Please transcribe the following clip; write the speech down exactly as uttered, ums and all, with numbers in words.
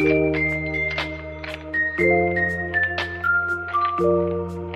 Thank you.